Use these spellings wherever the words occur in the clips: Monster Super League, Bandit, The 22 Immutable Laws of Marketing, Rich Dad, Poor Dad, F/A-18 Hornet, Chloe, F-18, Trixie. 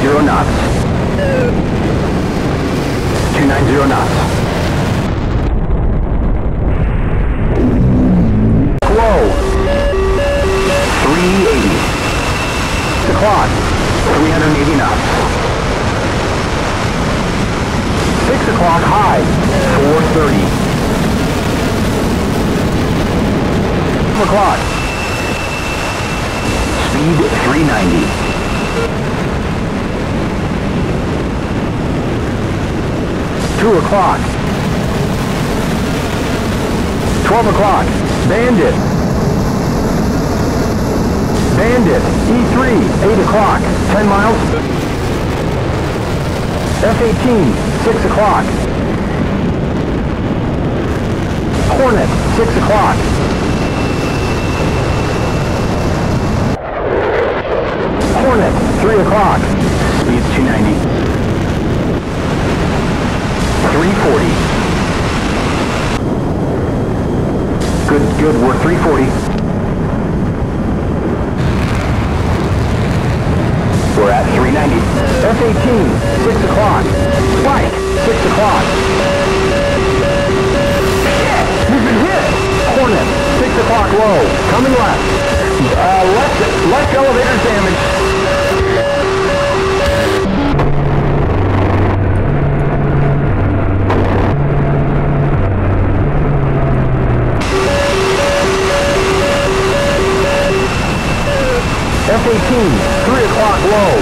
290 knots. 290 knots. Slow. 380. The clock. 380 knots. 6 o'clock high. 430. 5 o'clock. Speed 390. Two o'clock. 12 o'clock. Bandit. Bandit. E3. 8 o'clock. 10 miles. F-18. 6 o'clock. Hornet. 6 o'clock. Hornet. 3 o'clock. Speed 290. 340. Good, we're 340. We're at 390. F-18, 6 o'clock. Spike, 6 o'clock. Shit, we've been hit! Hornet, 6 o'clock low, coming left. Left elevator damage. F-18, 3 o'clock low.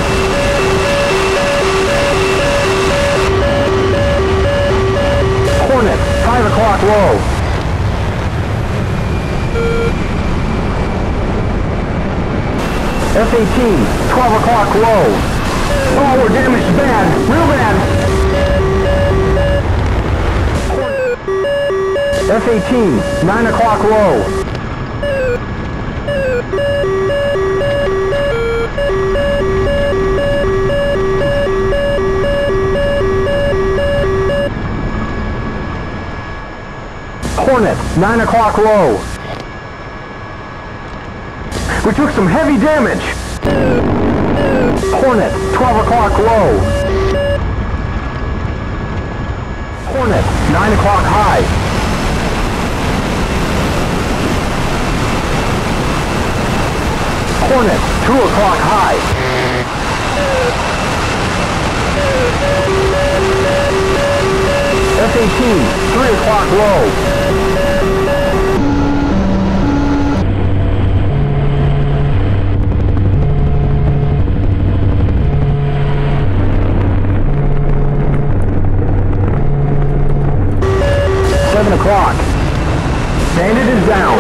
Hornet, 5 o'clock low. F-18, 12 o'clock low. Oh, we're damaged bad, real bad. F-18, 9 o'clock low. Hornet, 9 o'clock low. We took some heavy damage. Hornet, 12 o'clock low. Hornet, 9 o'clock high. Hornet, 2 o'clock high. F-18, 3 o'clock low. O'clock. Bandit is down.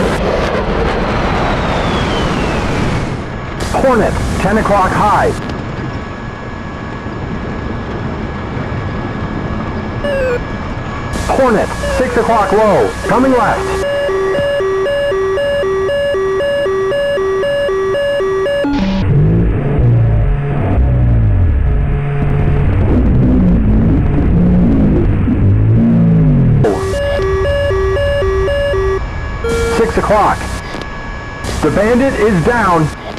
Hornet, 10 o'clock high. Hornet, 6 o'clock low, coming left. O'clock. The Bandit is down.